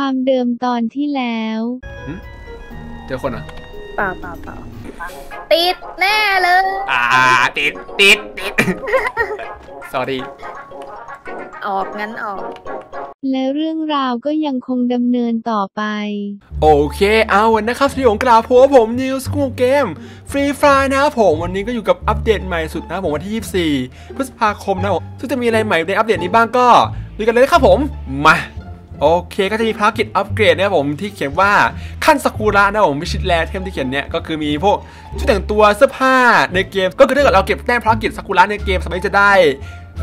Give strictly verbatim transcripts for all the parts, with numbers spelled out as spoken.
ความเดิมตอนที่แล้วเจอคนอ่ะเปล่าเปล่าเปล่าติดแน่เลยอ่าติดติดติด sorry ออกงั้นออกและเรื่องราวก็ยังคงดำเนินต่อไปโอเคเอาวันนะครับสวัสดีของกราพัวผมนิวส์กูเกม Free Fire นะครับผมวันนี้ก็อยู่กับอัปเดตใหม่สุดนะผมวันที่ยี่สิบสี่พฤษภาคมนะผมซึ่งจะมีอะไรใหม่ในอัปเดตนี้บ้างก็ดูกันเลยนะครับผมมาโอเคก็จะมีภารกิจอัปเกรดนะครับผมที่เขียนว่าขั้นซากุระนะผมวิชิตแลเทมที่เขียนเนี่ยก็คือมีพวกชุดแต่งตัวเสื้อผ้าในเกมก็คือถ้าเกิดเราเก็บแต้มภารกิจซากุระในเกมสามารถจะได้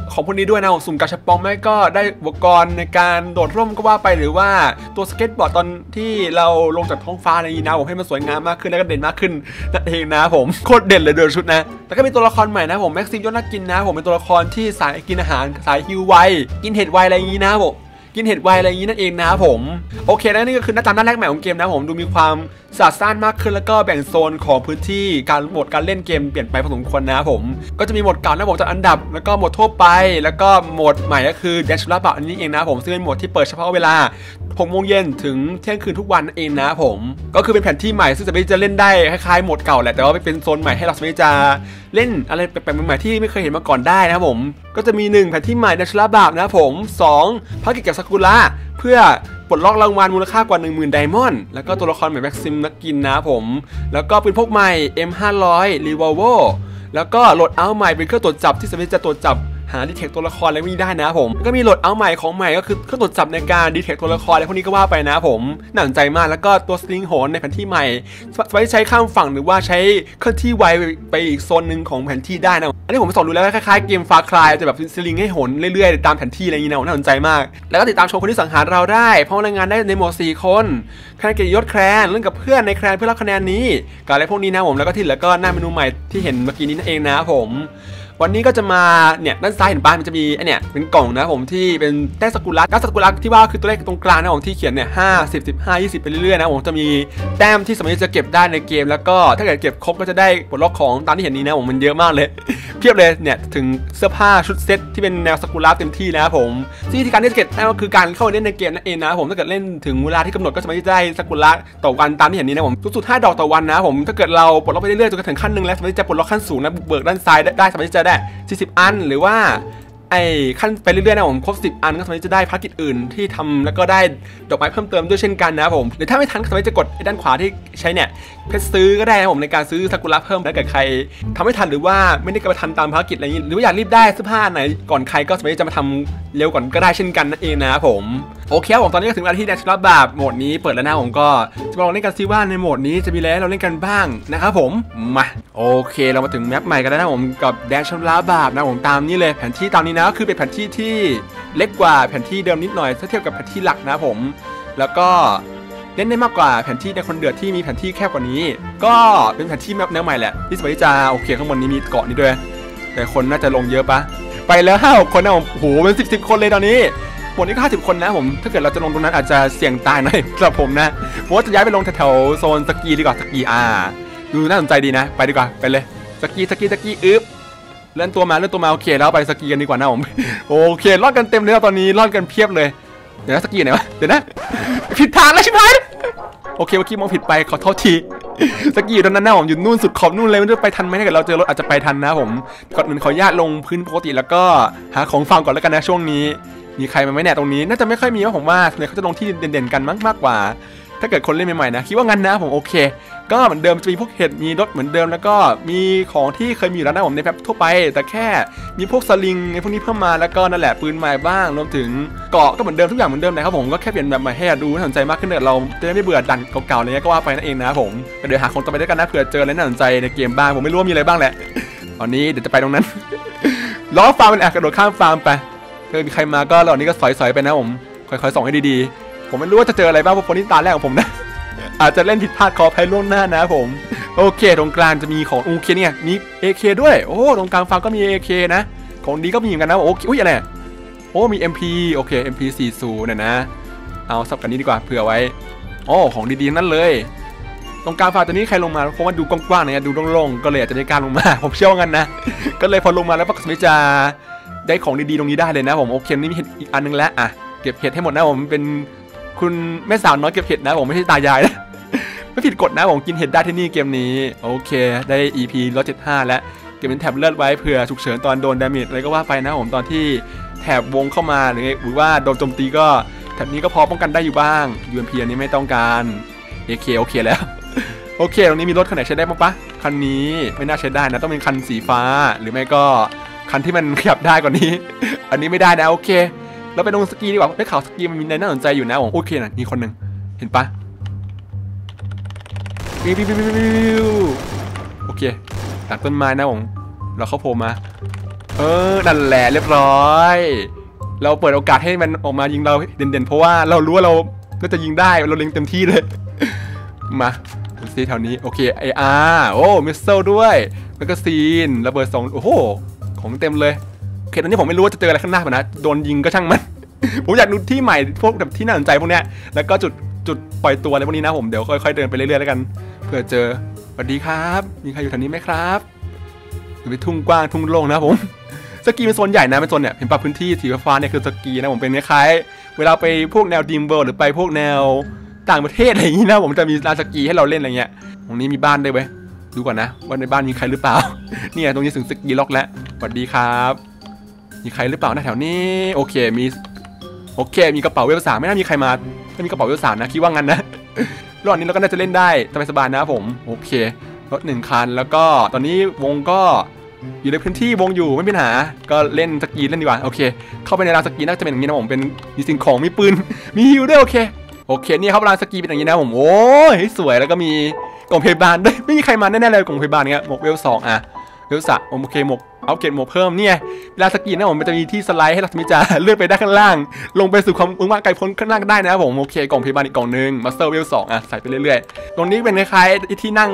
ของพวกนี้ด้วยนะผมสุ่มกาชาปองไม่ก็ได้อุปกรณ์ในการโดดร่มก็ว่าไปหรือว่าตัวสเก็ตบอร์ดตอนที่เราลงจากท้องฟ้าอะไรนี้นะผมให้มันสวยงามมากขึ้นแล้วก็เด่นมากขึ้นนั่นเองนะผมโคตรเด่นเลยเดินชุดนะแล้วก็มีตัวละครใหม่นะผมแม็กซิมยอดนักกินนะผมเป็นตัวละครที่สายกินอาหารสายฮิวไวกินเห็ดไวอะไรอย่างนี้นะผมกินเห็ดไวอะไรอย่างนี้นั่นเองนะผมโอเคแล้วนี่ก็คือหน้าตาหน้าแรกใหม่ของเกมนะผมดูมีความสะอาดมากขึ้นแล้วก็แบ่งโซนของพื้นที่การโหมดการเล่นเกมเปลี่ยนไปพอสมควรนะผมก็จะมีโหมดเก่านะผมจัดอันดับแล้วก็โหมดทั่วไปแล้วก็โหมดใหม่ก็คือแดนชูราบะอันนี้เองนะผมซึ่งเป็นโหมดที่เปิดเฉพาะเวลาหกโมงเย็นถึงเที่ยงคืนทุกวันเองนะผมก็คือเป็นแผนที่ใหม่ซึ่งจะไม่จะเล่นได้คล้ายๆโหมดเก่าแหละแต่ว่าเป็นโซนใหม่ให้เราสามารถจะเล่นอะไรแปลกๆใหม่ๆที่ไม่เคยเห็นมาก่อนได้นะผมก็จะมีหนึ่งแผนที่ใหม่แดนชูราบะนะผมสองภารกิจกับซากุระเพื่อปลดล็อกรางวัลมูลค่ากว่า หนึ่งหมื่น ไดมอนด์แล้วก็ตัวละครใหม่แม็กซิมนักกินนะผมแล้วก็ปืนพกใหม่ เอ็ม ห้าร้อย รีวอลเวอร์แล้วก็โหลดเอาท์ใหม่เป็นเครื่องตรวจจับที่สามารถจะตรวจจับหาดีเทคตัวละครอะไรพวกนี้ได้นะผมก็มีโหลดเอาท์ใหม่ของใหม่ก็คือเครื่องตรวจจับในการดีเทคตัวละครอะไรพวกนี้ก็ว่าไปนะผมน่าสนใจมากแล้วก็ตัวสลิงโหนในแผนที่ใหม่ไว้ใช้ข้ามฝั่งหรือว่าใช้เคลื่อนที่ไวไปอีกโซนหนึ่งของแผนที่ได้นะอันนี้ผมสอนดูแล้วคล้ายๆเกมฟาคลายจะแบบสลิงให้โหนเรื่อยๆตามแผนที่อะไรอย่างนี้นะน่าสนใจมากแล้วก็ติดตามชมคนที่สังหารเราได้เพราะรายงานได้ในหมวดสี่คนคะแนนเกียรติยศแคลนเรื่องกับเพื่อนในแคลนเพื่อรับคะแนนนี้กับอะไรพวกนี้นะผมแล้วก็ที่เหลือก็หน้าเมนูใหม่ที่เห็นเมื่อกี้นี้นั่นเองนะผมวันนี้ก็จะมาเนี่ยด้านซ้ายเห็นป้ายมันจะมีไอเนี่ยเป็นกล่องนะผมที่เป็นแต้มซากุระแต้มซากุระที่ว่าคือตัวเลขตรงกลางนะผมที่เขียนเนี่ยห้าสิบสิบห้ายี่สิบไปเรื่อยๆนะผมจะมีแต้มที่สามารถจะเก็บได้ในเกมแล้วก็ถ้าเกิดเก็บครบก็จะได้ปลดล็อกของตามที่เห็นนี้นะผมมันเยอะมากเลยเพียบเลยเนี่ยถึงเสื้อผ้าชุดเซ็ตที่เป็นแนวซากุระเต็มที่นะผมที่ที่การที่จะเก็บแต้มก็คือการเข้าเล่นในเกมนั่นเองนะผมถ้าเกิดเล่นถึงเวลาที่กำหนดก็สามารถจะได้ซากุระต่อวันตามที่เห็นนี้นะผมสุดๆห้าดอกต่อวันนะผมถ้าเกิดเราปลดล็อกไปเรื่อยๆจนถึงขั้นนึงแล้วสามารถจะปลดล็อกขั้นสูงนะบุกเบิกด้านซ้ายได้สามารถจะได้สี่สิบ อันหรือว่าไอ้ขั้นไปเรื่อยๆนะผมครบสิบอันก็สามารถจะได้ภารกิจอื่นที่ทำแล้วก็ได้ดอกไม้เพิ่มเติมด้วยเช่นกันนะผมหรือถ้าไม่ทันก็สามารถจะกดด้านขวาที่ใช้เนี่ยเพชรซื้อก็ได้นะผมในการซื้อซากุระเพิ่มแล้วกับใครทำไม่ทันหรือว่าไม่ได้กลับมาทันตามภารกิจอะไรนี้หรือว่าอยากรีบได้เสื้อผ้าไหนก่อนใครก็สามารถจะมาทำเร็วก่อนก็ได้เช่นกันนั่นเองนะผมโอเคผมตอนนี้ก็ถึงเวลาที่แดนชูราบะโหมดนี้เปิดแล้วนะผมก็จะมาลองเล่นกันซิว่าในโหมดนี้จะมีอะไรเราเล่นกันบ้างนะครับผมมาโอเคเรามาถึงแมปใหม่กันแล้วนะผมกับแดนชูราบะนะผมตามนี้เลยแผนที่ตามนี้นะคือเป็นแผนที่ที่เล็กกว่าแผนที่เดิมนิดหน่อยถ้าเทียบกับแผนที่หลักนะผมแล้วก็เล่นได้มากกว่าแผนที่ในคนเดือดที่มีแผนที่แคบกว่านี้ก็เป็นแผนที่แมปแนวใหม่แหละที่สมัยจะโอเคข้างบนนี้มีเกาะนี้ด้วยแต่คนน่าจะลงเยอะปะไปแล้วห้าหกคนนะผมโหเป็นสิบสิบคนเลยตอนนี้หมดนี้ก็ห้าสิบคนนะผมถ้าเกิดเราจะลงตรงนั้นอาจจะเสี่ยงตายหน่อยสำหรับผมนะผมว่าจะย้ายไปลงแถวโซนสกีดีกว่าสกีอาดูน่าสนใจดีนะไปดีกว่าไปเลยสกีสกีสกีอึ๊บเล่นตัวมาเล่นตัวมาโอเคแล้วไปสกีกันดีกว่านะผมโอเครอดกันเต็มเลยตอนนี้รอดกันเพียบเลยเดี๋ยวนะสกีไหนวะเดี๋ยวนะผิดทางแล้วใช่ไหมโอเคเมื่อกี้มองผิดไปขอโทษทีสกีตอนนั้นนะผมอยู่นู่นสุดขอบนู่นเลยไม่รู้ไปทันไหมถ้าเกิดเราเจอรถอาจจะไปทันนะผมก่อนอื่นขออนุญาตลงพื้นปกติแล้วก็หาของฟาร์มก่อนแล้วกันนะช่วงนี้มีใครมาไหมเนี่ยตรงนี้น่าจะไม่ค่อยมีว่าผมว่าเลยเขาจะลงที่เด่นๆกันมากกว่าถ้าเกิดคนเล่นใหม่ๆนะคิดว่างั้นนะผมโอเคก็เหมือนเดิมจะมีพวกเห็ดมีรถเหมือนเดิมแล้วก็มีของที่เคยมีอยู่แล้วนะผมในแพ็คทั่วไปแต่แค่มีพวกสลิงในพวกนี้เพิ่มมาแล้วก็นั่นแหละปืนใหม่บ้างรวมถึงเกาะก็เหมือนเดิมทุกอย่างเหมือนเดิมนะครับผมก็แค่เปลี่ยนแบบใหม่ให้ดูน่าสนใจมากขึ้นเลยเราจะได้ไม่เบื่อดันเก่าๆอะไรเงี้ยก็ว่าไปนั่นเองนะผมเดี๋ยวหาของต่อไปด้วยกันนะเผื่อเจออะไรน่าสนใจในเกมบ้างผมไม่รู้ว่ามีอะไรบ้างแหละตอนนี้เดี๋ยวจะไปตรงนั้นล้อฟาร์มเป็นกระโดดข้ามฟาร์มไปเกิดใครมาก็เหล่านี้ก็สอยๆไปนะผมค่อยๆส่องให้ดีๆผมไม่รู้ว่าจะเจออะไรบ้างเพราะคนที่ตาแรกของผมนะอาจจะเล่นผิดพลาดขออภัยล่วงหน้านะผมโอเคตรงกลางจะมีของโอเคเนี่ยมี เอ เค ด้วยโอ้ตรงกลางฟาร์มก็มี เอ เค นะของดีก็มีเหมือนกันนะโอ้อุ๊ยอะไรโอ้มี เอ็ม พี โอเค เอ็ม พี สี่สิบ เนี่ยนะเอาสับกันนี้ดีกว่าเผื่อไว้โอ้ของดีๆนั่นเลยตรงกลางฟาร์มตัวนี้ใครลงมาเพราะว่าดูกว้างๆเนี่ยดูโล่งๆก็เลยอาจจะได้การลงมาผมเชื่องั้นนะก็เลยพอลงมาแล้วก็ไม่จะได้ของดีๆตรงนี้ได้เลยนะผมโอเคนี่มีเห็ดอีกอันนึงแล้วอ่ะเก็บเห็ดให้หมดนะผมเป็น คุณแม่สาวน้อยเก็บเห็ดนะผมไม่ใช่ตายายนะ ไม่ผิดกฎนะผมกินเห็ดได้ที่นี่เกมนี้โอเคได้ อี พี หนึ่งร้อยเจ็ดสิบห้าแล้วเก็บเป็นแถบเลือดไว้เผื่อฉุกเฉินตอนโดนดาเมจอะไรก็ว่าไปนะผมตอนที่แถบวงเข้ามาหรือหรือว่าโดนโจมตีก็แถบนี้ก็พอป้องกันได้อยู่บ้าง ยู เอ็ม พี อันนี้ไม่ต้องการโอเคโอเคแล้วโอเคตรงนี้มีรถคันไหนใช้ได้บ้างปะคันนี้ไม่น่าใช้ได้นะต้องเป็นคันสีฟ้าหรือไม่ก็คันที่มันขยับได้กว่านี้อันนี้ไม่ได้นะโอเคแล้วไปลงสกีดีกว่าได้ข่าวสกีมันมีในน่าสนใจอยู่นะผมโอเคนะมีคนหนึ่งเห็นปะโอเคตัดต้นไม้นะผมเราเข้าโผล่มาเออนั่นแหละเรียบร้อยเราเปิดโอกาสให้มันออกมายิงเราเด่นๆเพราะว่าเรารู้ว่าเราก็จะยิงได้เราเล็งเต็มที่เลยมาดูซิแถวนี้โอเคไออาร์โอ้มิสเซลด้วยแล้วก็ซีนระเบิดสองโอ้โหของเต็มเลยโอเคตอนนี้ผมไม่รู้ว่าจะเจออะไรข้างหน้าผมนะโดนยิงก็ช่างมัน ผมอยากดูที่ใหม่พวกแบบที่น่าสนใจพวกเนี้ยแล้วก็จุดจุดปล่อยตัวอะไรพวกนี้นะผมเดี๋ยวค่อยๆเดินไปเรื่อยๆแล้วกันเพื่อเจอสวัสดีครับมีใครอยู่แถวนี้ไหมครับอยู่ไปทุ่งกว้างทุ่งโล่งนะผมสกีเป็นโซนใหญ่นะเป็นโซนเนี่ยเห็นป่ะพื้นที่สีฟ้าเนี่ยคือสกีนะผมเป็นคล้ายๆเวลาไปพวกแนวดิมเบิร์ดหรือไปพวกแนวต่างประเทศอะไรอย่างนี้นะผมจะมีร้านสกีให้เราเล่นอะไรเงี้ยตรงนี้มีบ้านด้วยเว้ยดูก่อนนะว่าในบ้านมีใครหรือเปล่า เนี่ยตรงนี้ถึงสกีล็อกแล้วสวัสดีครับมีใครหรือเปล่านะแถวนี้โอเคมีโอเคมีกระเป๋าเวลสามไม่น่ามีใครมาไม่มีกระเป๋าเวลสามนะคิดว่างั้นนะรอบนี้เราก็น่าจะเล่นได้สบายๆนะผมโอเครถหนึ่งคันแล้วก็ตอนนี้วงก็อยู่ในพื้นที่วงอยู่ไม่มีปัญหาก็เล่นสกีเล่นดีกว่าโอเคเข้าไปในร้านสกีน่าจะเป็นอย่างนี้นะผมเป็นมีสิ่งของมีปืนมีฮิวด้วยโอเคโอเคนี่ครับร้านสกีเป็นอย่างนี้นะผมโอ้ยสวยแล้วก็มีกล่องพยาบาลด้วยไม่มีใครมาแน่ๆเลยกล่องพยาบาลเงี้ยหมวกเวลสองอะเวลสามโอเคหมวกเอาเกตหมวกเพิ่มเนี่ยร้านสกีนะผมมันจะมีที่สไลด์ให้เราสมิจาเลื่อนไปด้านข้างล่างลงไปสู่ความว่างไกลพ้นข้างล่างได้นะผมโอเคกล่องพยาบาลอีกกล่องนึงมาสเตอร์เวลสองอะใส่ไปเรื่อยๆตรงนี้เป็นคล้ายๆที่นั่ง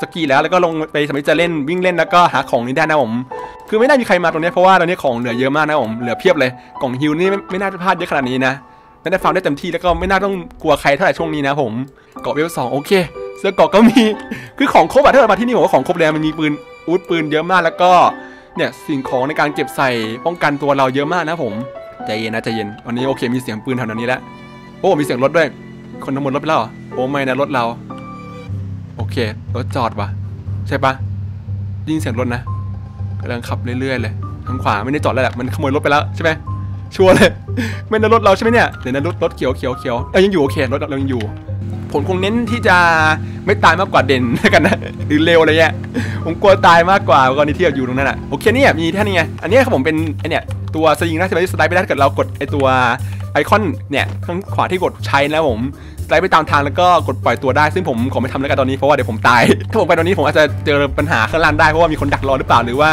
สกีแล้วแล้วก็ลงไปสมัยจะเล่นวิ่งเล่นแล้วก็หาของนี้ได้นะผมคือไม่ได้มีใครมาตรงนี้เพราะว่าตอนนี้ของเหลือเยอะมากนะผมเหลือเพียบเลยกล่องฮิวนี่ไม่ไม่น่าจะพลาดเยอะขนาดนี้นะน่าจะฟาร์มได้เต็มที่แล้วก็ไม่น่าต้องกลัวใครเท่าไหร่ช่วงนี้นะผมเกาะเวลสองโอเคเสื้อเกาะก็มีคือของครบอะถ้าเรามาที่นี่ผมว่าของครบแล้วมันมีปืนอาวุธปืนเยอะมากแล้วก็เนี่ยสิ่งของในการเก็บใส่ป้องกันตัวเราเยอะมากนะผมใจเย็นนะใจเย็นวันนี้โอเคมีเสียงปืนแถวนี้แล้วโอ้มีเสียงรถด้วยคนทั้งหมดรถไปแล้วโอ้ไม่นะรถเราโอเครถจอดวะใช่ปะยิงเสียงรถนะกำลังขับเรื่อยๆเลยทางขวาไม่ได้จอดแล้วแหละมันขโมยรถไปแล้วใช่ไหมชัวร์เลยไม่ได้รถเราใช่ไหมเนี่ยเดี๋ยวนะรถรถเขียวเขียวเขียวเออยังอยู่โอเครถเรายังอยู่ผมคงเน้นที่จะไม่ตายมากกว่าเด่นกันนะหรือเร็วอะไรเงี้ยผมกลัวตายมากกว่ากรณีที่อยู่ตรงนั้นอ่ะโอเคเนี่ยมีแค่นี้ไงอันนี้ครับผมเป็นไอเนี่ยตัวสลิงนะใช่ไหมสไลด์ไปได้เกิดเรากดไอตัวไอคอนเนี่ยข้างขวาที่กดใช้นะผมไลฟ์ไปตามทางแล้วก็กดปล่อยตัวได้ซึ่งผมขอไม่ทำแล้วกันตอนนี้เพราะว่าเดี๋ยวผมตายถ้าผมไปตอนนี้ผมอาจจะเจอปัญหาข้างล่างได้เพราะว่ามีคนดักรอหรือเปล่าหรือว่า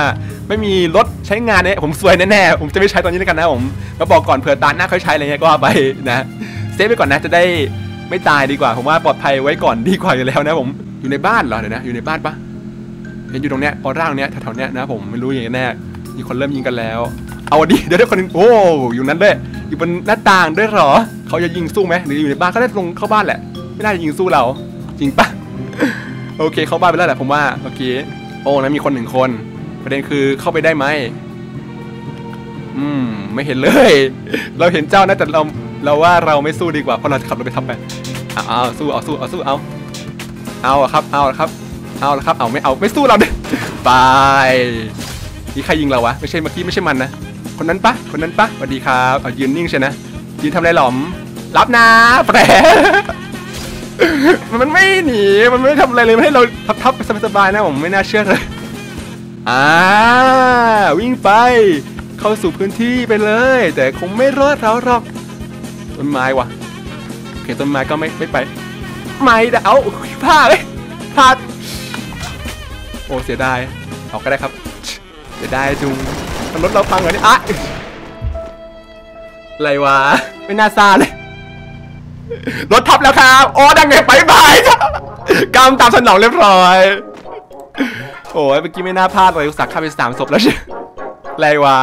ไม่มีรถใช้งานเนี่ยผมซวยแน่ๆผมจะไม่ใช้ตอนนี้แล้วกันนะผมก็บอกก่อนเผื่อตาหน้าค่อยใช้อะไรเงี้ยก็ไปนะเซฟไปก่อนนะจะได้ไม่ตายดีกว่าผมว่าปลอดภัยไว้ก่อนดีกว่าอยู่แล้วนะผมอยู่ในบ้านเหรอเดี๋ยวนะอยู่ในบ้านปะเห็นอยู่ตรงเนี้ยพอร่างเนี้ยแถวๆเนี้ยนะผมไม่รู้อย่างแน่มีคนเริ่มยิงกันแล้วเอาดิเดี๋ยวได้คนนึงโอ้อยู่นั้นด้วยอยู่บนหน้าต่างด้วยหรอเขาจะยิงสู้ไหมหรืออยู่ในบ้านก็ได้ลงเข้าบ้านแหละไม่ได้ยิงสู้เราจริงปะ โอเคเข้าบ้านไปแล้วแหละผมว่าเมื่อกี้โอ้นะมีคนหนึ่งคนประเด็นคือเข้าไปได้ไหมอืมไม่เห็นเลยเราเห็นเจ้านะแต่เราเราว่าเราไม่สู้ดีกว่าเพราะเราจะขับรถไปทับไปเอาสู้เอาสู้เอาสู้เอาเอาครับเอาครับเอาครับเอาไม่เอาไม่สู้เราดิไปนี่ใครยิงเราวะไม่ใช่เมื่อกี้ไม่ใช่มันนะคนนั้นปะคนนั้นปะสวัสดีครับเอายืนนิ่งใช่นะยืนทำไรหลอมรับนะแปรมันไม่หนีมันไม่ทำอะไรเลยไม่ให้เราทับๆสบายๆนะผมไม่น่าเชื่อเลยอ่าวิ่งไปเข้าสู่พื้นที่ไปเลยแต่คงไม่รอดเราหรอกต้นไม้วะเขียนต้นไม้ก็ไม่ไม่ไปไม่แต่เอาพลาดเลยพลาดโอ้เสียดายออกก็ได้ครับเสียดายจุงรถเราพังเหรอเนี่ยอะอะไรวะไม่น่าซาเลยรถทับแล้วครับโอ้ดังไงไปไปกำตามสนองเรียบร้อยโอ้ยเมื่อกี้ไม่น่าพลาดเลยอุตส่าห์ฆ่าไปสามศพแล้วใช่อะไรวะ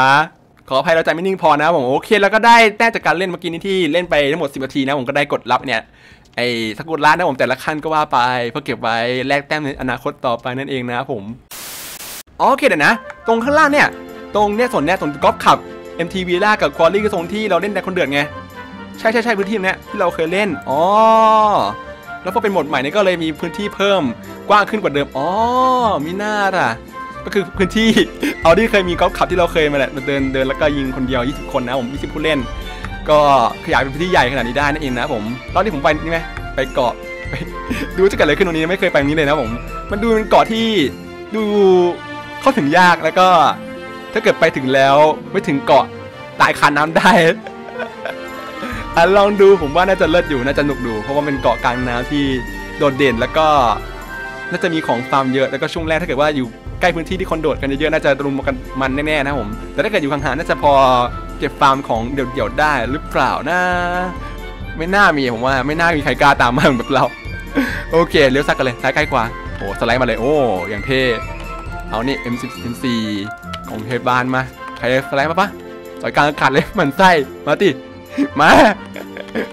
ขออภัยเราใจไม่นิ่งพอนะผมโอเคแล้วก็ได้แต้มจากการเล่นเมื่อกี้นี้ที่เล่นไปทั้งหมดสิบนาทีนะผมก็ได้กดรับเนี่ยไอ้สกุลร้านนะผมแต่ละขั้นก็ว่าไปเพื่อเก็บไว้แลกแต้มในอนาคตต่อไปนั่นเองนะผมโอเคเดี๋ยวนะตรงข้างล่างเนี่ยตรงเนี้ยส่วนเนี้ยส่วนกอล์ฟขับ เอ็ม ที วี ล่ากับควอลี่คือส่วนที่เราเล่นแต่คนเดือดไง ใช่ใช่ใช่พื้นที่เนี้ยที่เราเคยเล่นอ๋อแล้วพอเป็นโหมดใหม่เนี่ยก็เลยมีพื้นที่เพิ่มกว้างขึ้นกว่าเดิมอ๋อมีหน้าล่ะก็คือพื้นที่เอาที่เคยมีกอล์ฟคลับที่เราเคยมาแหละเดินเดินแล้วก็ยิงคนเดียวยี่สิบคนนะผมยี่สิบผู้เล่นก็ขยายเป็นพื้นที่ใหญ่ขนาดนี้ได้นั่นเองนะผมรอบที่ผมไปนี่ไหมไปเกาะดูจะเกิดอะไรขึ้นตรงนี้ไม่เคยไปตรงนี้เลยนะผมมันดูเป็นเกาะที่ดูเข้าถึงยากแล้วก็ถ้าเกิดไปถึงแล้วไม่ถึงเกาะตายคาน้ำได้อ่ะลองดูผมว่าน่าจะเลิศอยู่น่าจะหนุกดูเพราะว่าเป็นเกาะกลางน้ำที่โดดเด่นแล้วก็น่าจะมีของฟาร์มเยอะแล้วก็ช่วงแรกถ้าเกิดว่าอยู่ใกล้พื้นที่ที่คนโดดกันเยอะๆน่าจะรุมกันมันแน่ๆนะผมแต่ถ้าเกิดอยู่ห่างๆน่าจะพอเก็บฟาร์มของเดี่ยวๆได้หรือเปล่านะไม่น่ามีผมว่าไม่น่ามีใครกล้าตามมาแบบเราโอเคเลี้ยวซักกันเลยซ้ายใกล้กว่าโอ้สไลด์มาเลยโอ้อย่างเท่เอานี่ เอ็ม สิบ เอ็ม สี่ ของเทบานมาใครสไลด์มาปะสอยกลางอากาศเลยมันไส้มาติมา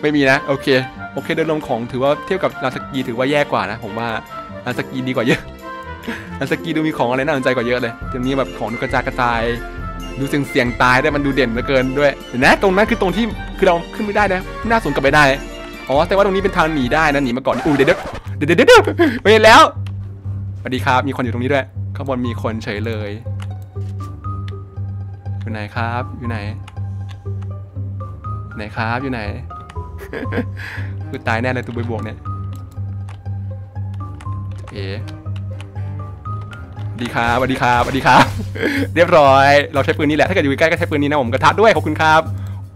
ไม่มีนะโอเคโอเคเดินลงของถือว่าเทียบกับลานสกีถือว่าแย่กว่านะผมว่าลานสกีดีกว่าเยอะลานสกีดูมีของอะไรน่าสนใจกว่าเยอะเลยทีนี้แบบของดูกระจายกระจายดูเสียงเสียงตายได้มันดูเด่นเหลือเกินด้วยเห็นนะตรงนั้นคือตรงที่คือเราขึ้นไม่ได้นะน่าสนกลับไปได้อ๋อแต่ว่าตรงนี้เป็นทางหนีได้นะหนีมาก่อนอุ้ยเด็ดเด็ดเด็ดเด็ดไปแล้วสวัสดีครับมีคนอยู่ตรงนี้ด้วยข้างบนมีคนเฉยเลยอยู่ไหนครับอยู่ไหนไหนครับอยู่ไหนกูตายแน่เลยตัวบวกเนี่ยเอ๋ดีครับสวัสดีครับสวัสดีครับเรียบร้อยเราใช้ปืนนี้แหละถ้าเกิดอยู่ใกล้ก็ใช้ปืนนี้นะผมกระทะด้วยขอบคุณครับ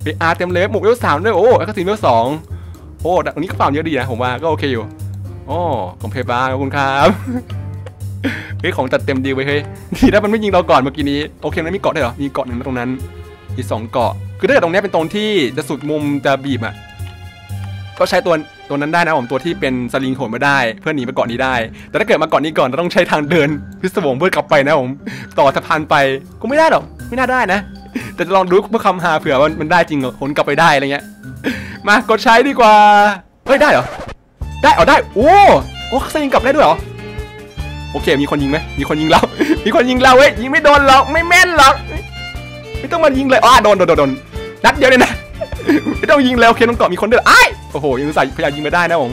เออาร์เต็มเลยหมวกเอลสามด้วยโอ้แล้วก็สีเอลสองโอ้ตรงนี้ก็ฝ่าเยอะดีนะผมว่าก็โอเคอยู่โอ้ของเพย์บ้าขอบคุณครับเฮ้ยของจัดเต็มดีไว้เฮ้ยทีนั้นมันไม่ยิงเราก่อนเมื่อกี้นี้โอเคนั้นมีเกาะได้หรอมีเกาะหนึ่งตรงนั้นอีกสองเกาะคือถ้าเกิดตรงนี้เป็นตรงที่จะสุดมุมจะบีบอ่ะก็ใช้ตัวตัวนั้นได้นะผมตัวที่เป็นสลิงโหนมาได้เพื่อหนีไปเกาะนี้ได้แต่ถ้าเกิดมาเกาะนี้ก่อนเราต้องใช้ทางเดินพิศวงเพื่อกลับไปนะผมต่อสะพานไปก็ไม่ได้หรอกไม่น่าได้นะแต่จะลองดูเพื่อคำหาเผื่อมันมันได้จริงหนกลับไปได้อะไรเงี้ยมากดใช้ดีกว่าเฮ้ยได้เหรอได้เอาได้โอ้โอ้สลิงกลับได้ด้วยเหรอโอเคมีคนยิงไหมมีคนยิงเรามีคนยิงเราเว้ยยิงไม่โดนเราไม่แม่นหรอกไม่ต้องมายิงเลยอ๋อโดนโดนโดนนัดเดียวเลยนะไม่ต้องยิงแล้วโอเคต้องเกาะมีคนเดือดไอ้โอ้โหยังใส่พยายามยิงไม่ได้นะผม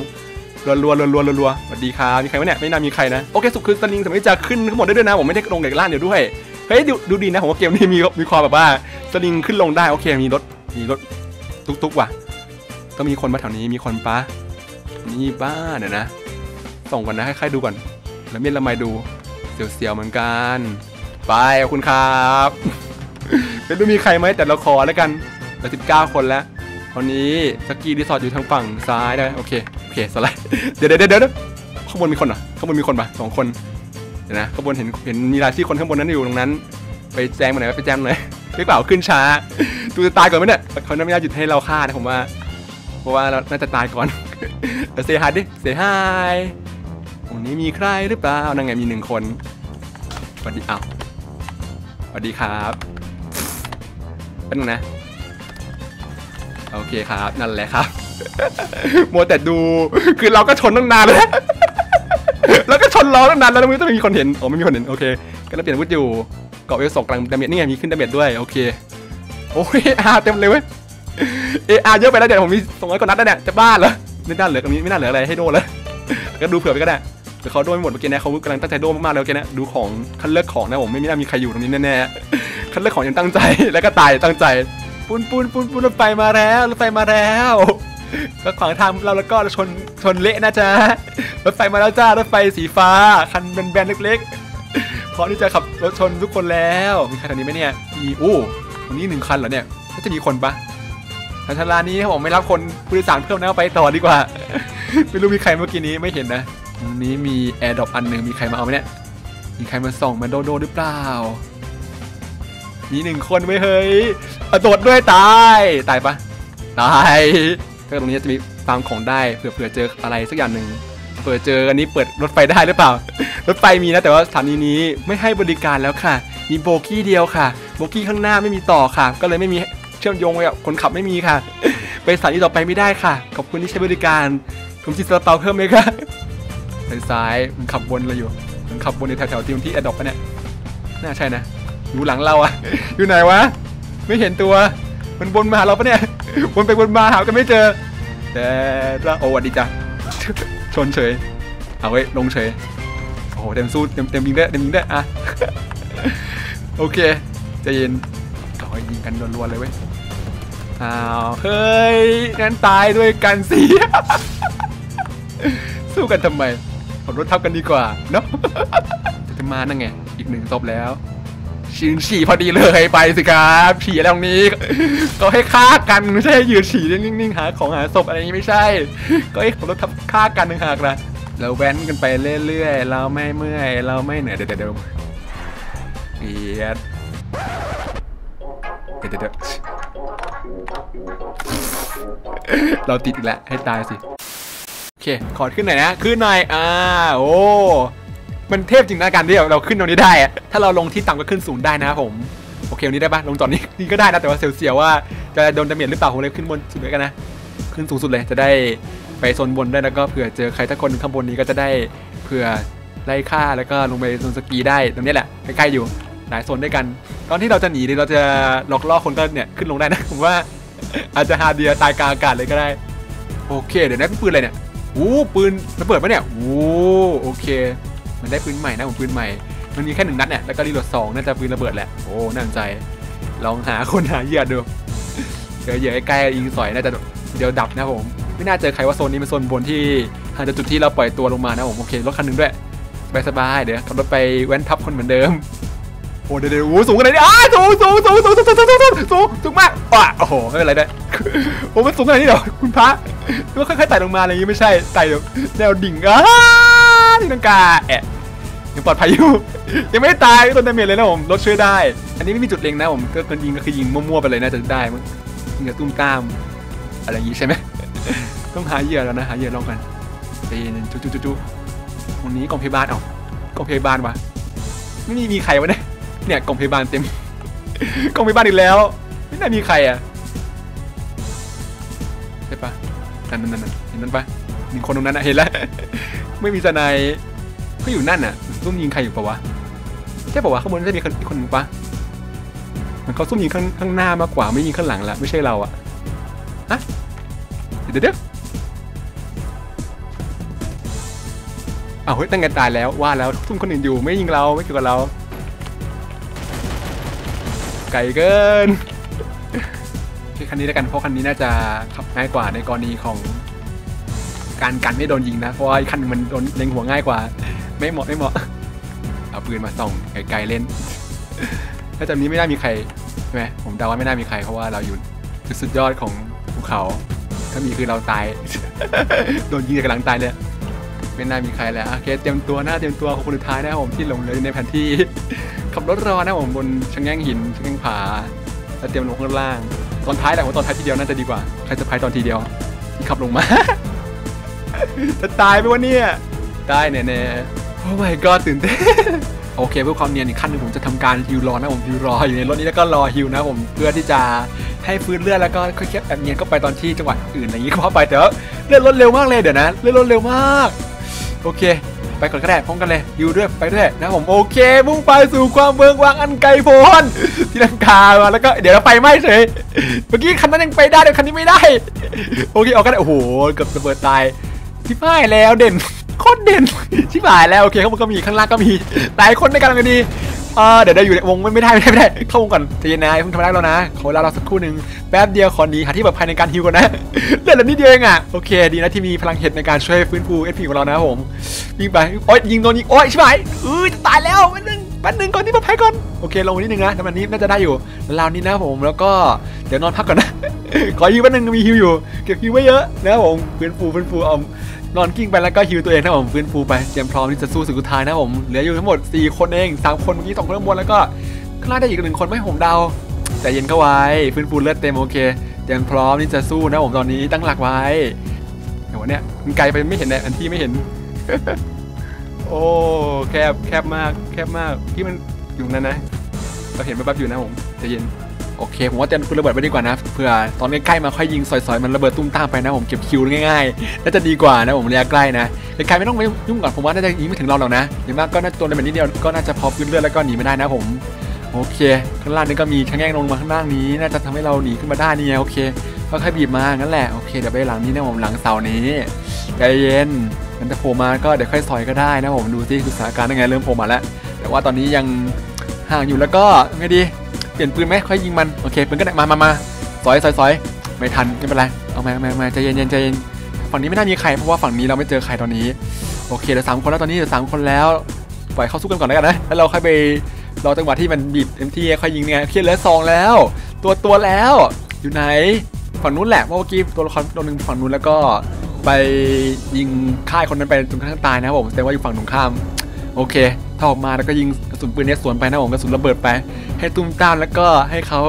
รัวรัวรัวรัวรัวสวัสดีครับมีใครวะเนี่ยไม่น่ามีใครนะโอเคสุดคือสลิงสามารถจะขึ้นขึ้นหมดได้ด้วยนะผมไม่ได้ลงเด็กล่างเดี๋ยวด้วยเฮ้ยดูดีนะผมว่าเกมนี้มีมีความแบบว่าสลิงขึ้นลงได้โอเคมีรถมีรถตุ๊กตุ๊กว่ะก็มีคนมาแถวนี้มีคนปะนี่บ้าเนี่ยนะส่งก่อนนะค่อยๆดูก่อนแล้วเมียนละไมดูเสียวๆเหมือนกันไปขอบคุณครับไม่รู้มีใครไหมแต่เราขอแล้วกันเราสิบเก้าคนแล้วตอนนี้สกีรีสอร์ทอยู่ทางฝั่งซ้ายได้โอเคโอเคสไลด์เดี๋ยวเดี๋ยวเดี๋ยวข้างบนมีคนเหรอข้างบนมีคนปะสองคนเดี๋ยวนะข้างบนเห็นเห็นมีรายชื่อคนข้างบนนั้นอยู่ตรงนั้นไปแจ้งมาหน่อยไปแจ้งหน่อยหรือเปล่าขึ้นช้าดูจะตายก่อนไหมเนี่ยเขาไม่น่าหยุดให้เราฆ่านะผมว่าเพราะว่าเราน่าจะตายก่อนเดี๋ยวเซฮายดิเซฮายตรงนี้มีใครหรือเปล่านั่งไงมีหนึ่งคนสวัสดีอ้าวสวัสดีครับเป็นนะโอเคครับนั่นแหละครับมัวแต่ดูคือเราก็ชนตั้งนานแล้วแล้วก็ชนล้อตั้งนานแล้วไม่ต้องมีคนเห็นอ๋อไม่มีคนเห็นโอเคก็เราเปลี่ยนวุฒิอยู่เกาะเวลสองกลางดาเมจนี่ไงมีขึ้นดาเมจด้วยโอเคโอ้ยอาร์เต็มเลยเว้ยเออาร์เยอะไปแล้วเดี๋ยวผมมีสองร้อยกว่านัดแล้วเนี่ยจะบ้าเหรอไม่น่าเหลือตรงนี้ไม่น่าเหลืออะไรให้โดนแล้วก็ดูเผื่อไปก็ได้แต่เขาโดนหมดเมื่อกี้นะเขากำลังตั้งใจโดนมากๆแล้วแกนะดูของคันเลือกของนะผมไม่มีน่ามีใครอยู่ตรงนี้แน่ๆคันเลือกของยังตั้งใจแล้วก็ตายตั้งใจปุ้นปุ้นปุ้นปุ้นรถไฟมาแล้วรถไฟมาแล้วแล้วขวางทางเราแล้วก็ชนชนเละนะจ๊ะรถไฟมาแล้วจ้ารถไฟสีฟ้าคันแบนๆเล็กๆพร้อมที่จะขับรถชนทุกคนแล้วมีใครตรงนี้ไหมเนี่ยมีอู้ตรงนี้หนึ่งคันเหรอเนี่ยน่าจะมีคนปะทางชลานี้ผมไม่รับคนผู้โดยสารเพิ่มนะไปต่อดีกว่าไม่รู้มีใครเมื่อกี้นี้ไม่เห็นนะตรงนี้มีแอร์ดรอปอันหนึ่งมีใครมาเอาไหมเนี่ยมีใครมาส่องมาโดโดหรือเปล่ามีหนึ่งคนไหมเฮ้ยโดดด้วยตายตายปะตายถ้าตรงนี้จะมีตามของได้เผื่อเผื่อเจออะไรสักอย่างหนึ่งเผื่อเจออันนี้เปิดรถไฟได้หรือเปล่ารถไฟมีนะแต่ว่าสถานีนี้ไม่ให้บริการแล้วค่ะมีโบกี้เดียวค่ะโบกี้ข้างหน้าไม่มีต่อค่ะก็เลยไม่มีเชื่อมโยงกับคนขับไม่มีค่ะไปสถานีต่อไปไม่ได้ค่ะขอบคุณที่ใช้บริการผมจิตสตาร์เพิ่มเลยค่ะซ้ายมันขับวนเราอยู่มันขับวนในแถวๆทีมที่แอดดอกปะเนี่ยน่าใช่นะอยู่หลังเราอะอยู่ไหนวะไม่เห็นตัวมันวนมาเราปะเนี่ย วนไปวนมาหากันไม่เจอแต่ละโอ้ดีจ้ะชนเฉยเอาไว้ลงเฉยโอ้โหเต็มสู้เต็มเต็มยิงได้เต็มยิงได้อะโอเคใจเย็นต่อยยิงกันล้วนๆเลยเว้ยอ้าวเฮ้ยงั้นตายด้วยกันสิสู้กันทำไมขับรถทับกันดีกว่าเนาะจะมานั่งไงอีกหนึ่งศพแล้วฉีดฉี่พอดีเลยไปสิครับฉี่อะไรตรงนี้ ก็ให้ฆ่ากันไม่ใช่ยืนฉี่นิ่งๆหาของหาศพอะไรนี้ไม่ใช่ ก็ให้ขับรถทับฆ่ากันนึงหากนะเราแว้นกันไปเรื่อยๆเราไม่เมื่อยเราไม่เหนื่อยเดี๋ยวเดี๋ยวเดี๋ยวเราติดอีกแล้วให้ตายสิโอเคขอขึ้นหน่อยนะขึ้นหน่อยอ่าโอ้มันเทพจริงนะการที่เราขึ้นตรงนี้ได้ถ้าเราลงที่ต่ำก็ขึ้นศูนย์ได้นะครับผมโอเควันนี้ได้ปะลงจอดนี้นี่ก็ได้นะแต่ว่าเสียวๆว่าจะโดนดาเมจหรือเปล่าผมเลยขึ้นบนสุดเลยกันนะขึ้นสูงสุดเลยจะได้ไปโซนบนได้แล้วก็เผื่อเจอใครสักคนข้างบนนี้ก็จะได้เผื่อไล่ฆ่าแล้วก็ลงไปโซนสกีได้ตรงนี้แหละใกล้ๆอยู่หลายโซนด้วยกันตอนที่เราจะหนีเราจะหลอกล่อคนก็เนี่ยขึ้นลงได้นะผมว่าอาจจะฮาเดียตายกลางอากาศเลยก็ได้โอเคเดี๋ยวนะปืนอะไรเนี่ยอู้ปืนระเบิดปะเนี่ยอู้โอเคมันได้ปืนใหม่นะผมปืนใหม่มันมีแค่หนึ่งนัดเนี่ยแล้วก็รีโหลดสองน่าจะปืนระเบิดแหละโอ้น่าสนใจลองหาคนหาเหยื่อดูเจอเหยื่อใกล้ยิงสอยน่าจะเดี๋ยวดับนะผมไม่น่าเจอใครว่าโซนนี้เป็นโซนบนที่ห่างจากจุดที่เราปล่อยตัวลงมานะผมโอเครถคันหนึ่งด้วยสบายๆเดี๋ยวขับรถไปแว้นทับคนเหมือนเดิมโอ้เดี๋ยวๆสูงขนาดนี้อ้าสูงสูงสูงสูงสูงสูงสูงสูงสูงมากป่ะโอ้โหไม่เป็นไรได้โอ้มันสูงขนาดนี้เหรอคุณพระก็ค่อยๆไต่ลงมาอะไรอย่างนี้ไม่ใช่ไต่แบบแนวดิ่งอ้าที่นังกาแอะยังปลอดภัยอยู่ยังไม่ตายก็โดนดาเมจเลยนะผมรถช่วยได้อันนี้ไม่มีจุดเล็งนะผมก็ยิงก็คือยิงมั่วๆไปเลยน่าจะได้มั้งยิงกับตุ้มตามอะไรอย่างนี้ใช่ไหมต้องหาเหยื่อแล้วนะหาเหยื่อลองกันตีนจุ๊จุ๊จุ๊วันนี้กองพยาบาลเอากองพยาบาลวะไม่มีมีใครวะเนี่ยเนี่ยกองพยาบาลเต็มกองพยาบาลอีกแล้วไม่น่ามีใครอ่ะใช่ปะนั่นนั่นนั่นเห็นนั่นปะหนึ่งคนตรงนั้นนะเห็นแล้วไม่มีสนายก็อยู่นั่นน่ะซุ่มยิงใครอยู่ปะวะใช่ปะวะข้างบนไม่ได้มีคนคนปะมันเขาซุ่มยิงข้างข้างหน้ามากกว่าไม่ยิงข้างหลังละไม่ใช่เราอ่ะฮะเดี๋ยวเดี๋ยวเอาเฮ้ยตั้งแต่ตายแล้วว่าแล้วซุ่มคนอื่นอยู่ไม่ยิงเราไม่เกี่ยวกับเราไกลเกินคันนี้แล้วกันเพราะคันนี้น่าจะขับง่ายกว่าในกรณีของการกันไม่โดนยิงนะเพราะไอ้คันมันโดนเล็งหัวง่ายกว่าไม่เหมาะไม่เหมาะเอาปืนมาส่องไกลๆเล่นแล้วจากนี้ไม่น่ามีใครใช่ไหมผมเดาว่าไม่น่ามีใครเพราะว่าเราอยู่จุดสุดยอดของภูเขาถ้ามีคือเราตายโดนยิงกำลังตายเลยไม่น่ามีใครแล้วโอเคเตรียมตัวหน้าเตรียมตัวของคนสุดท้ายนะผมที่ลงเลยในแผนที่ขับรถรอนะผมบนชะแง่งหินชะแง่งผาแล้วเตรียมลงข้างล่างตอนท้ายแหละผมตอนท้ายทีเดียวน่าจะดีกว่าใครจะพายตอนทีเดียวที่ขับลงมาจะตายไปวะเนี่ยตายแน่ๆโอ้ my god ตื่นเต้นโอเคเพื่อความเนียนอีกขั้นหนึ่งผมจะทำการฮิวรอนะผมฮิวรออยู่ในรถนี้แล้วก็รอฮิวนะผมเพื่อที่จะให้ฟื้นเลือดแล้วก็ค่อยๆแอบเนียนเข้าไปตอนที่จังหวะอื่นอะไรอย่างนี้เข้าไปแต่ว่าเลือดลดเร็วมากเลยเดี๋ยวนะเลือดลดเร็วมากโอเคไปก่อนก็ได้พร้อมกันเลยฮิวด้วยไปด้วยนะผมโอเคมุ่งไปสู่ความเบิกบานอันไกลโพ้นที่ลังกามาแล้วก็เดี๋ยวเราไปไม่เฉยเมื่อกี้คันนั้นยังไปได้แต่คันนี้ไม่ได้โอเคออกกันโอ้โหเกือบระเบิดตายชิบหายแล้วเด่นโคตรเด่นชิบหายแล้วโอเคข้างบนก็มีข้างล่างก็มีหลายคนในกำลังดีเออเดี๋ยวได้อยู่ในวงไม่ได้ไม่ได้ไม่ได้เข้าวงก่อนใจเย็นนะเพิ่งทำได้แล้วนะขอเวลาเราสักครู่หนึ่งแป๊บเดียวขอหนีหาที่แบบภายในการฮิวก่อนนะเรื่องนี้เดียวเองอ่ะโอเคดีนะที่มีพลังเห็ดในการช่วยฟื้นฟูเอฟพีของเรานะผมยิงไปโอ๊ยยิงโดนยิงโอ๊ยใช่ไหมอือจะตายแล้ววันหนึ่งวันหนึ่งก่อนที่แบบแพ้ก่อนโอเคลงนิดนึงนะทำแบบนี้น่าจะได้อยู่ราวนี้นะผมแล้วก็เดี๋ยวนอนพักก่อนนะขอฮิววันหนึ่งมีฮิวอยู่เก็บฮิวไว้เยอะนะผมฟื้นฟูฟื้นฟูเอานอนกิ้งไปแล้วก็ฮิวตัวเองนะผมฟื้นฟูไปเตรียมพร้อมที่จะสู้ศึกสุดท้ายนะผมเหลืออยู่ทั้งหมดสี่คนเองสามคนเมื่อกี้สองคนข้างบนแล้วก็ข้างล่างได้อีกหนึ่งคนไม่ผมเดาแต่เย็นก็ไว้ฟื้นฟูเลือดเต็มโอเคเตรียมพร้อมที่จะสู้นะผมตอนนี้ตั้งหลักไว้แต่วันเนี้ยมันไกลไปไม่เห็นนะอันที่ไม่เห็นโอ้แคบแคบมากแคบมากที่มันอยู่นั่นนะเราเห็นแป๊บๆอยู่นะผมแต่เย็นโอเคผมว่าเตรียมปืนระเบิดไปดีกว่านะเผื่อตอนใกล้ๆมาค่อยยิงสอยๆมันระเบิดตุ้มตามไปนะผมเก็บคิวง่ายๆน่าจะดีกว่านะผมระยะใกล้นะใครไม่ต้องไปยุ่งก่อนผมว่าน่าจะยิงไม่ถึงเราหรอกนะอย่างมากก็น่าตัวในแบบนี้เดียวก็น่าจะพอปืนเลือดแล้วก็หนีไม่ได้นะผมโอเคข้างล่างนี้ก็มีชะแง่งลงมาข้างล่างนี้น่าจะทำให้เราหนีขึ้นมาได้นี่โอเค ก็แค่บีบมางั้นแหละโอเคเดี๋ยวไปหลังนี้นะผมหลังเสานี้ใจเย็นงั้นถ้าโผล่มาก็เดี๋ยวค่อยซอยก็ได้นะผมดูซิสถานการณ์ยังไงเริ่มโผล่มาแล้วแต่ว่าตอนนี้ยังห่างอยู่แล้วก็ไงดีเปลี่ยนปืนไหมค่อยยิงมันโอเคปืนก็ได้มามามาซอยซอยซอยไม่ทันไม่เป็นไรเอามาเอามาใจเย็นใจเย็นฝั่งนี้ไม่น่ามีใครเพราะว่าฝั่งนี้เราไม่เจอใครตอนนี้โอเคเดี๋ยวสามคนแล้วตอนนี้เดี๋ยวสามคนแล้วปล่อยเข้าสู้กันก่อนแล้วกันนะแล้วเราค่อยไปรอจังหวะที่มันบีบเอ็มทีค่อยยิงไงเคลียร์แล้วซองแล้วตัวตัวแล้วอยู่ไหนฝั่งนู้นแหละเมื่อกี้ตัวละครตัวหนึ่งฝั่งนู้นแล้วก็ไปยิงค่ายคนนั้นไปจนกระทั่งตายนะครับผมแสดงว่าอยู่ฝั่งตรงข้ามโอเคถ้าออกมาแล้วก็ยิงกระสุนปืนเนี่ยสวนไปนะผมกระสุนระเบิดไปให้ตุ้มตามแล้วก็ให้เขา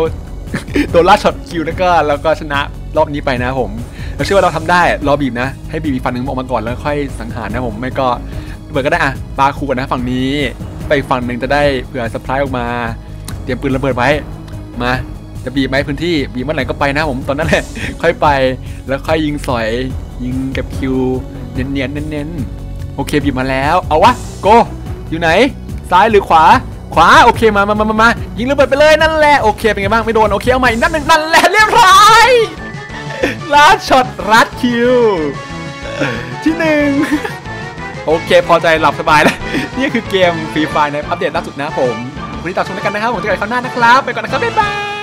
โดนล่าช็อตคิวแล้วก็แล้วก็ชนะรอบนี้ไปนะผมเราเชื่อว่าเราทำได้รอบีบนะให้บีบอีกฝั่งหนึ่งออกมาก่อนแล้วค่อยสังหารนะผมไม่ก็เบิร์ก็ได้อะปาคูกันนะฝั่งนี้ไปฝั่งหนึ่งจะได้เผื่อสปายออกมาเตรียมปืนระเบิดไว้มาจะบีบไหมพื้นที่บีบเมื่อไหร่ก็ไปนะผมตอนนั้นแหละค่อยไปแล้วค่อยยิงสอยยิงกับคิวเนียนๆเน้นๆโอเคบีบมาแล้วเอาวะโกอยู่ไหนซ้ายหรือขวาขวาโอเคมามามามายิงระเบิดไปเลยนั่นแหละโอเคเป็นไงบ้างไม่โดนโอเคเอาใหม่นั่นหนึ่งนั่นแหละเรียบร้อยลัดช็อตลัดคิวที่หนึ่งโอเคพอใจหลับสบายแล้วนี่คือเกม Free Fire ในอัปเดตล่าสุดนะผมวันนี้ต่อชมด้วยกันนะครับผมจะเจอกันคราวหน้านะครับไปก่อนนะครับบ๊ายบาย